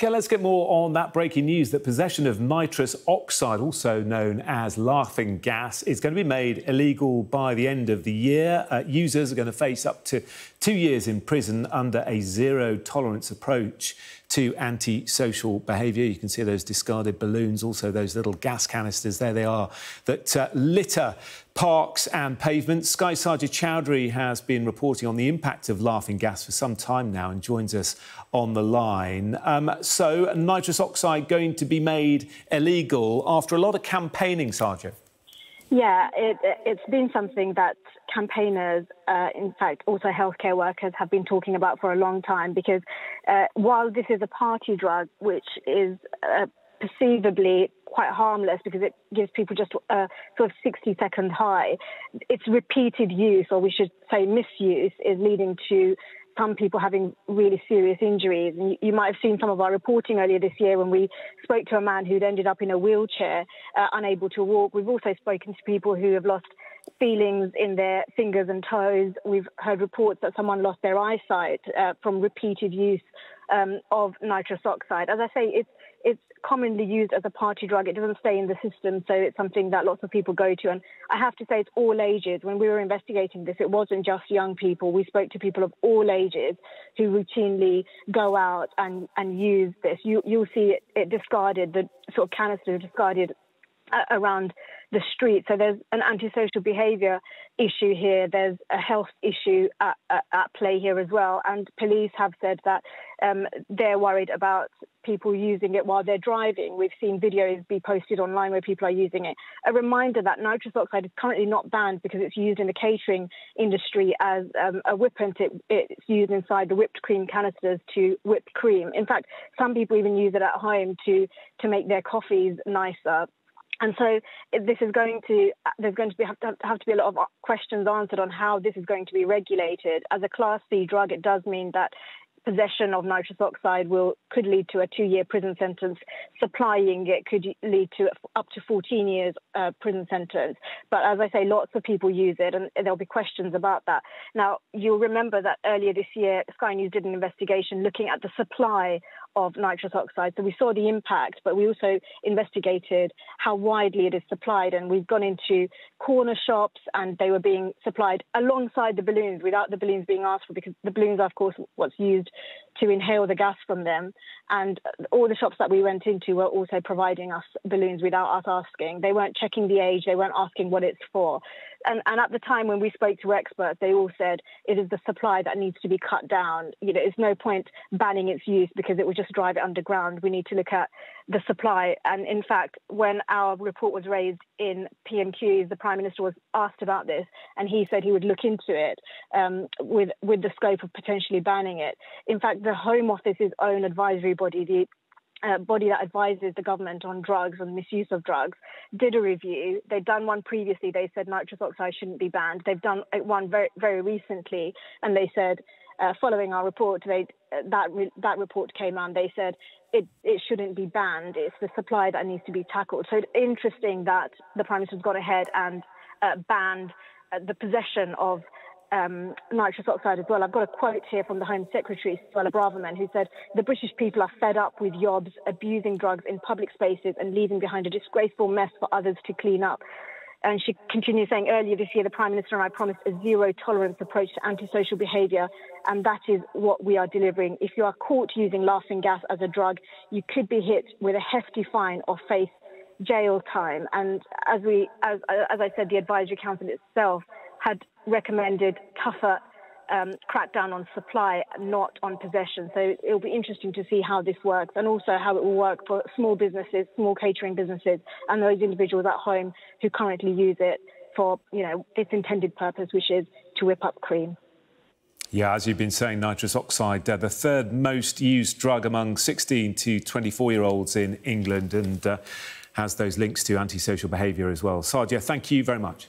Okay, let's get more on that breaking news that possession of nitrous oxide, also known as laughing gas, is going to be made illegal by the end of the year. Users are going to face up to 2 years in prison under a zero-tolerance approach to antisocial behaviour. You can see those discarded balloons, also those little gas canisters, there they are, that litter parks and pavements. Sky's Sajid Chowdhury has been reporting on the impact of laughing gas for some time now and joins us on the line. So nitrous oxide going to be made illegal after a lot of campaigning, Sajid. Yeah, it's been something that campaigners, in fact, also healthcare workers have been talking about for a long time, because while this is a party drug, which is perceivably quite harmless because it gives people just a sort of 60-second high, its repeated use, or we should say misuse, is leading to some people having really serious injuries. And you might have seen some of our reporting earlier this year when we spoke to a man who'd ended up in a wheelchair, unable to walk. We've also spoken to people who have lost feelings in their fingers and toes. We've heard reports that someone lost their eyesight from repeated use of nitrous oxide. As I say, it's commonly used as a party drug. It doesn't stay in the system, so it's something that lots of people go to. And I have to say, it's all ages. When we were investigating this, it wasn't just young people. We spoke to people of all ages who routinely go out and use this. You'll see it discarded, the sort of canister discarded around the street. So there's an antisocial behaviour issue here. There's a health issue at play here as well. And police have said that they're worried about people using it while they're driving. We've seen videos be posted online where people are using it. A reminder that nitrous oxide is currently not banned because it's used in the catering industry as a whippant. It's used inside the whipped cream canisters to whip cream. In fact, some people even use it at home to make their coffees nicer. And so there's going to have to be a lot of questions answered on how this is going to be regulated. As a Class C drug, it does mean that possession of nitrous oxide could lead to a 2-year prison sentence. Supplying it could lead to up to 14 years prison sentence. But as I say, lots of people use it, and there'll be questions about that. Now, you'll remember that earlier this year, Sky News did an investigation looking at the supply of nitrous oxide. So we saw the impact, but we also investigated how widely it is supplied. And we've gone into corner shops, and they were being supplied alongside the balloons, without the balloons being asked for, because the balloons are, of course, what's used to inhale the gas from them. And all the shops that we went into were also providing us balloons without us asking. They weren't checking the age, they weren't asking what it's for. And at the time when we spoke to experts, they all said it is the supply that needs to be cut down. You know, it's no point banning its use because it would just drive it underground. We need to look at the supply. And in fact, when our report was raised in PMQs, the Prime Minister was asked about this, and he said he would look into it with the scope of potentially banning it. In fact, the Home Office's own advisory body, the body that advises the government on drugs and misuse of drugs, did a review. They'd done one previously. They said nitrous oxide shouldn't be banned. They've done one very, very recently, and they said, following our report, that report came out and they said it shouldn't be banned. It's the supply that needs to be tackled. So it's interesting that the Prime Minister's gone ahead and banned the possession of nitrous oxide as well. I've got a quote here from the Home Secretary, Suella Braverman, who said, "The British people are fed up with yobs abusing drugs in public spaces and leaving behind a disgraceful mess for others to clean up." And she continues saying, "Earlier this year, the Prime Minister and I promised a zero-tolerance approach to antisocial behaviour, and that is what we are delivering. If you are caught using laughing gas as a drug, you could be hit with a hefty fine or face jail time." And as I said, the Advisory Council itself had recommended tougher crackdown on supply, not on possession. So it'll be interesting to see how this works, and also how it will work for small businesses, small catering businesses, and those individuals at home who currently use it for, you know, its intended purpose, which is to whip up cream. Yeah, as you've been saying, nitrous oxide, the third most used drug among 16 to 24-year-olds in England, and has those links to antisocial behaviour as well. Sajid, thank you very much.